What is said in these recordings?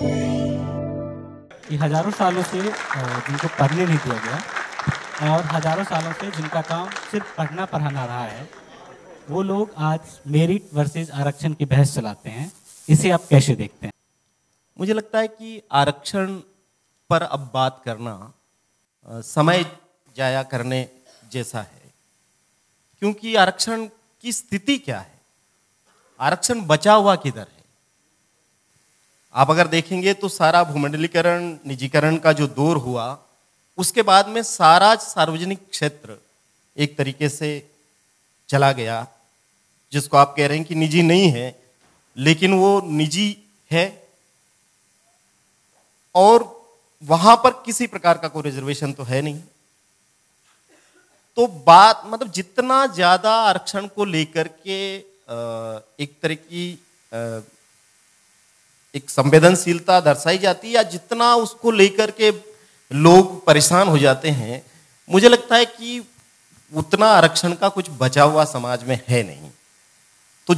ये हजारों सालों से जिनको पढ़ने नहीं दिया गया और हजारों सालों से जिनका काम सिर्फ पढ़ना पढ़ाना रहा है, वो लोग आज मेरिट वर्सेस आरक्षण की बहस चलाते हैं। इसे आप कैसे देखते हैं? मुझे लगता है कि आरक्षण पर अब बात करना समय जाया करने जैसा है, क्योंकि आरक्षण की स्थिति क्या है, आरक्षण बचा हुआ किधर है। आप अगर देखेंगे तो सारा भूमंडलीकरण, निजीकरण का जो दौर हुआ, उसके बाद में सारा सार्वजनिक क्षेत्र एक तरीके से चला गया, जिसको आप कह रहे हैं कि निजी नहीं है, लेकिन वो निजी है और वहां पर किसी प्रकार का कोई रिजर्वेशन तो है नहीं। तो बात मतलब जितना ज्यादा आरक्षण को लेकर के एक तरह की एक संवेदनशीलता दर्शाई जाती है या जितना उसको लेकर के लोग परेशान हो जाते हैं, मुझे लगता है कि उतना आरक्षण का कुछ बचा हुआ समाज में है नहीं। तो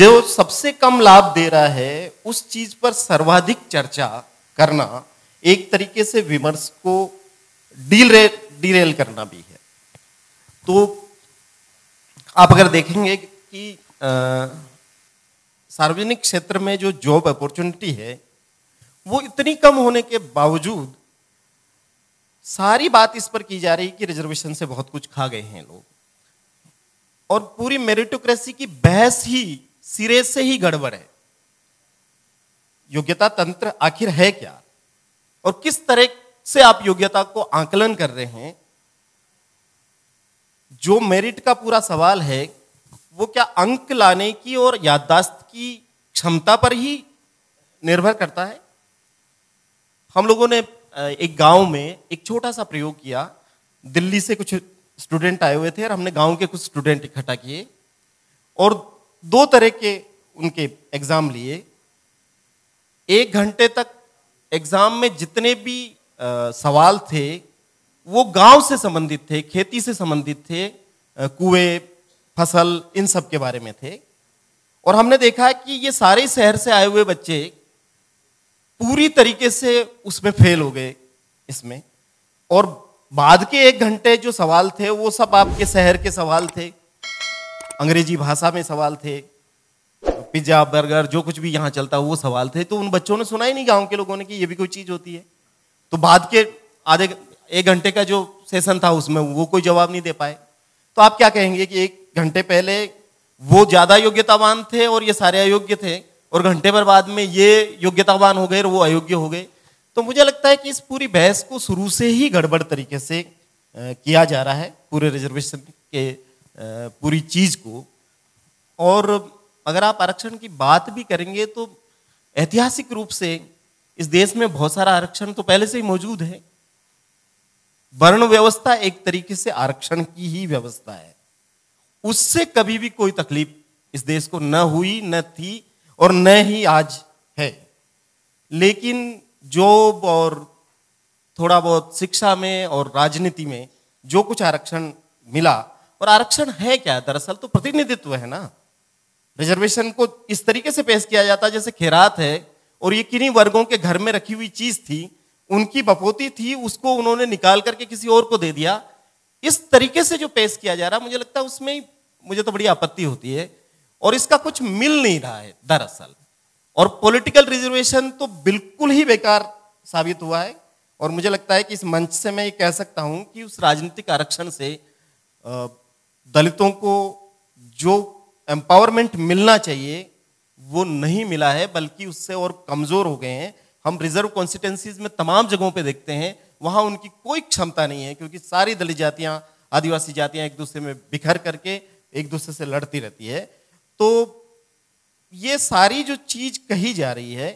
जो सबसे कम लाभ दे रहा है उस चीज पर सर्वाधिक चर्चा करना एक तरीके से विमर्श को डीरेल करना भी है। तो आप अगर देखेंगे कि सार्वजनिक क्षेत्र में जो जॉब अपॉर्चुनिटी है वो इतनी कम होने के बावजूद सारी बात इस पर की जा रही है कि रिजर्वेशन से बहुत कुछ खा गए हैं लोग, और पूरी मेरिटोक्रेसी की बहस ही सिरे से ही गड़बड़ है। योग्यता तंत्र आखिर है क्या और किस तरह से आप योग्यता को आकलन कर रहे हैं, जो मेरिट का पूरा सवाल है वो क्या अंक लाने की और याददाश्त की क्षमता पर ही निर्भर करता है। हम लोगों ने एक गांव में एक छोटा सा प्रयोग किया, दिल्ली से कुछ स्टूडेंट आए हुए थे और हमने गांव के कुछ स्टूडेंट इकट्ठा किए और दो तरह के उनके एग्जाम लिए। 1 घंटे तक एग्जाम में जितने भी सवाल थे वो गांव से संबंधित थे, खेती से संबंधित थे, कुएं, फसल, इन सब के बारे में थे। और हमने देखा कि ये सारे शहर से आए हुए बच्चे पूरी तरीके से उसमें फेल हो गए इसमें, और बाद के 1 घंटे जो सवाल थे वो सब आपके शहर के सवाल थे, अंग्रेजी भाषा में सवाल थे, पिज्जा बर्गर जो कुछ भी यहाँ चलता वो सवाल थे। तो उन बच्चों ने सुना ही नहीं, गांव के लोगों ने, कि ये भी कोई चीज़ होती है। तो बाद के 1 घंटे का जो सेशन था उसमें वो कोई जवाब नहीं दे पाए। तो आप क्या कहेंगे कि 1 घंटे पहले वो ज़्यादा योग्यतावान थे और ये सारे अयोग्य थे, और घंटे भर बाद में ये योग्यतावान हो गए और वो अयोग्य हो गए। तो मुझे लगता है कि इस पूरी बहस को शुरू से ही गड़बड़ तरीके से किया जा रहा है, पूरे रिजर्वेशन के पूरी चीज़ को। और अगर आप आरक्षण की बात भी करेंगे तो ऐतिहासिक रूप से इस देश में बहुत सारा आरक्षण तो पहले से ही मौजूद है। वर्ण व्यवस्था एक तरीके से आरक्षण की ही व्यवस्था है, उससे कभी भी कोई तकलीफ इस देश को न हुई, न थी और न ही आज है। लेकिन जॉब और थोड़ा बहुत शिक्षा में और राजनीति में जो कुछ आरक्षण मिला, और आरक्षण है क्या दरअसल, तो प्रतिनिधित्व है ना। रिजर्वेशन को इस तरीके से पेश किया जाता जैसे खैरात है और ये किन्हीं वर्गों के घर में रखी हुई चीज थी, उनकी बपोती थी, उसको उन्होंने निकाल करके किसी और को दे दिया। इस तरीके से जो पेश किया जा रहा, मुझे लगता है उसमें मुझे तो बड़ी आपत्ति होती है और इसका कुछ मिल नहीं रहा है दरअसल। और पॉलिटिकल रिजर्वेशन तो बिल्कुल ही बेकार साबित हुआ है। और मुझे लगता है कि इस मंच से मैं ये कह सकता हूं कि उस राजनीतिक आरक्षण से दलितों को जो एम्पावरमेंट मिलना चाहिए वो नहीं मिला है, बल्कि उससे और कमजोर हो गए हैं। हम रिजर्व कॉन्स्टिट्यूंसीज में तमाम जगहों पे देखते हैं, वहां उनकी कोई क्षमता नहीं है, क्योंकि सारी दलित जातियां, आदिवासी जातियां एक दूसरे में बिखर करके एक दूसरे से लड़ती रहती है। तो ये सारी जो चीज कही जा रही है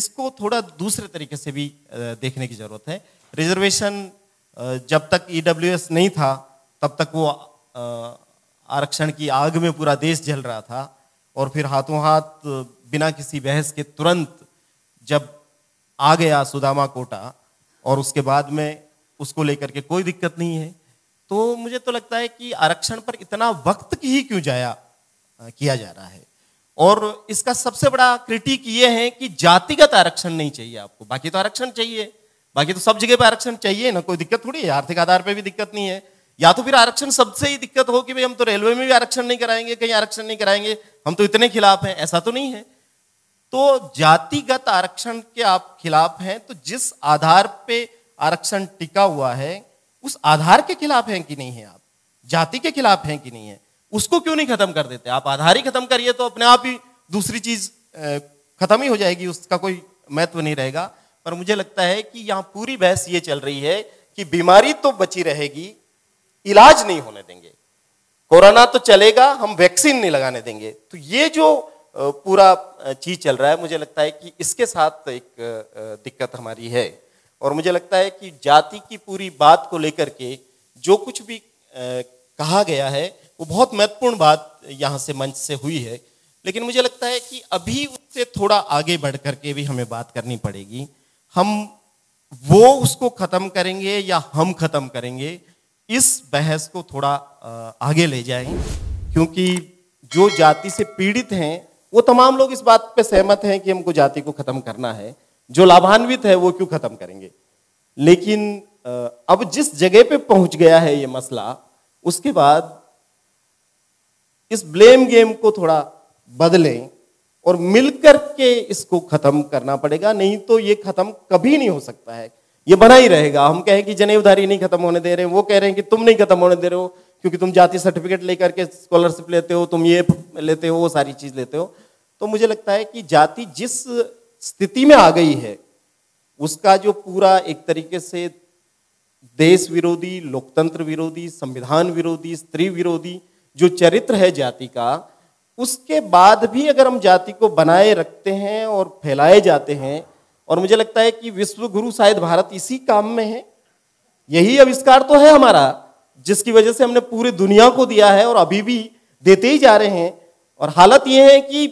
इसको थोड़ा दूसरे तरीके से भी देखने की जरूरत है। रिजर्वेशन जब तक EWS नहीं था तब तक वो आरक्षण की आग में पूरा देश जल रहा था, और फिर हाथों हाथ बिना किसी बहस के तुरंत जब आ गया सुदामा कोटा, और उसके बाद में उसको लेकर के कोई दिक्कत नहीं है। तो मुझे तो लगता है कि आरक्षण पर इतना वक्त ही क्यों जाया किया जा रहा है। और इसका सबसे बड़ा क्रिटिक ये है कि जातिगत आरक्षण नहीं चाहिए आपको, बाकी तो आरक्षण चाहिए, बाकी तो सब जगह पर आरक्षण चाहिए ना, कोई दिक्कत थोड़ी है, आर्थिक आधार पे भी दिक्कत नहीं है। या तो फिर आरक्षण सबसे ही दिक्कत हो कि भाई हम तो रेलवे में भी आरक्षण नहीं कराएंगे, कहीं आरक्षण नहीं कराएंगे, हम तो इतने खिलाफ हैं, ऐसा तो नहीं है। तो जातिगत आरक्षण के आप खिलाफ हैं, तो जिस आधार पे आरक्षण टिका हुआ है उस आधार के खिलाफ हैं कि नहीं है, आप जाति के खिलाफ हैं कि नहीं है, उसको क्यों नहीं खत्म कर देते आप? आधार ही खत्म करिए तो अपने आप ही दूसरी चीज खत्म ही हो जाएगी, उसका कोई महत्व नहीं रहेगा। पर मुझे लगता है कि यहाँ पूरी बहस ये चल रही है कि बीमारी तो बची रहेगी, इलाज नहीं होने देंगे, कोरोना तो चलेगा, हम वैक्सीन नहीं लगाने देंगे। तो ये जो पूरा चीज चल रहा है, मुझे लगता है कि इसके साथ एक दिक्कत हमारी है। और मुझे लगता है कि जाति की पूरी बात को लेकर के जो कुछ भी कहा गया है वो बहुत महत्वपूर्ण बात यहाँ से मंच से हुई है, लेकिन मुझे लगता है कि अभी उससे थोड़ा आगे बढ़ करके भी हमें बात करनी पड़ेगी। हम वो उसको खत्म करेंगे या हम खत्म करेंगे, इस बहस को थोड़ा आगे ले जाएं, क्योंकि जो जाति से पीड़ित हैं वो तमाम लोग इस बात पे सहमत हैं कि हमको जाति को खत्म करना है, जो लाभान्वित है वो क्यों खत्म करेंगे। लेकिन अब जिस जगह पे पहुंच गया है ये मसला, उसके बाद इस ब्लेम गेम को थोड़ा बदलें और मिलकर के इसको खत्म करना पड़ेगा, नहीं तो ये खत्म कभी नहीं हो सकता है, ये बना ही रहेगा। हम कहें कि जनेऊधारी नहीं खत्म होने दे रहे हैं, वो कह रहे हैं कि तुम नहीं खत्म होने दे रहे हो क्योंकि तुम जाति सर्टिफिकेट लेकर के स्कॉलरशिप लेते हो, तुम ये लेते हो, वो सारी चीज लेते हो। तो मुझे लगता है कि जाति जिस स्थिति में आ गई है उसका जो पूरा एक तरीके से देश विरोधी, लोकतंत्र विरोधी, संविधान विरोधी, स्त्री विरोधी जो चरित्र है जाति का, उसके बाद भी अगर हम जाति को बनाए रखते हैं और फैलाए जाते हैं, और मुझे लगता है कि विश्व गुरु शायद भारत इसी काम में है, यही आविष्कार तो है हमारा जिसकी वजह से हमने पूरी दुनिया को दिया है और अभी भी देते ही जा रहे हैं। और हालत यह है कि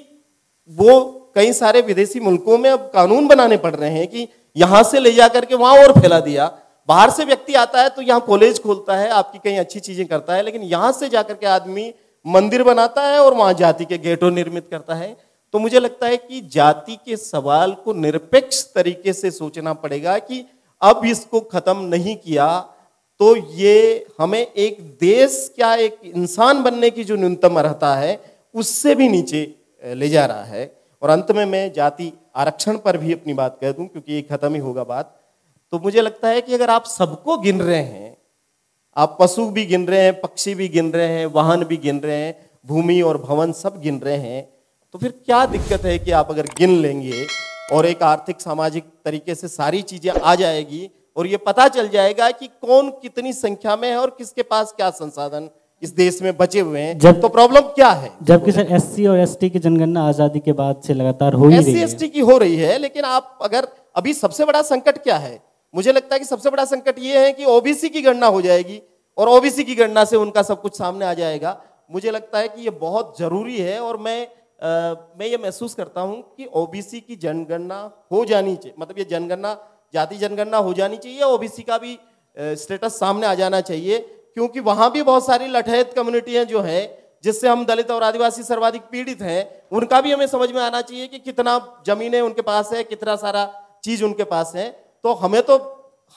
वो कई सारे विदेशी मुल्कों में अब कानून बनाने पड़ रहे हैं कि यहाँ से ले जा करके वहाँ और फैला दिया। बाहर से व्यक्ति आता है तो यहाँ कॉलेज खोलता है, आपकी कई अच्छी चीजें करता है, लेकिन यहाँ से जाकर के आदमी मंदिर बनाता है और वहाँ जाति के गेटों निर्मित करता है। तो मुझे लगता है कि जाति के सवाल को निरपेक्ष तरीके से सोचना पड़ेगा कि अब इसको खत्म नहीं किया तो ये हमें एक देश क्या, एक इंसान बनने की जो न्यूनतम अर्हता है उससे भी नीचे ले जा रहा है। और अंत में मैं जाति आरक्षण पर भी अपनी बात कह दूं क्योंकि ये खत्म ही होगा बात। तो मुझे लगता है कि अगर आप सबको गिन रहे हैं, आप पशु भी गिन रहे हैं, पक्षी भी गिन रहे हैं, वाहन भी गिन रहे हैं, भूमि और भवन सब गिन रहे हैं, तो फिर क्या दिक्कत है कि आप अगर गिन लेंगे और एक आर्थिक सामाजिक तरीके से सारी चीजें आ जाएगी और ये पता चल जाएगा कि कौन कितनी संख्या में है और किसके पास क्या संसाधन इस देश में बचे हुए हैं। जब तो प्रॉब्लम क्या है, जबकि सर एससी और एसटी की जनगणना आजादी के बाद से लगातार हो रही है, एससी एसटी की हो रही है, लेकिन आप अगर अभी सबसे बड़ा संकट क्या है, मुझे लगता है कि सबसे बड़ा संकट ये है कि ओबीसी की गणना हो जाएगी और ओबीसी की गणना से उनका सब कुछ सामने आ जाएगा। मुझे लगता है कि ये बहुत जरूरी है और मैं ये महसूस करता हूं कि ओबीसी की जनगणना हो जानी चाहिए, मतलब ये जनगणना, जाति जनगणना हो जानी चाहिए, ओबीसी का भी स्टेटस सामने आ जाना चाहिए, क्योंकि वहां भी बहुत सारी लठैत कम्युनिटियां जो है जिससे हम दलित और आदिवासी सर्वाधिक पीड़ित हैं, उनका भी हमें समझ में आना चाहिए कि कितना जमीनें उनके पास है, कितना सारा चीज उनके पास है। तो हमें तो,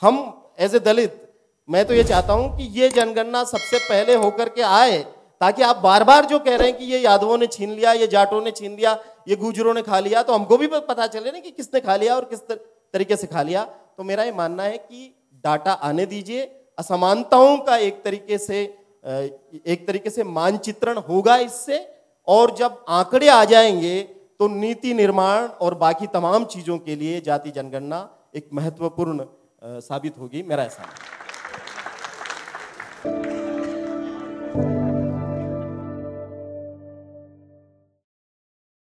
हम एज ए दलित, मैं तो ये चाहता हूं कि ये जनगणना सबसे पहले होकर के आए, ताकि आप बार बार जो कह रहे हैं कि ये यादवों ने छीन लिया, ये जाटों ने छीन लिया, ये गुर्जरों ने खा लिया, तो हमको भी पता चले ना कि किसने खा लिया और किस तरीके से खा लिया। तो मेरा ये मानना है कि डाटा आने दीजिए, असमानताओं का एक तरीके से मानचित्रण होगा इससे, और जब आंकड़े आ जाएंगे तो नीति निर्माण और बाकी तमाम चीजों के लिए जाति जनगणना एक महत्वपूर्ण साबित होगी, मेरा ऐसा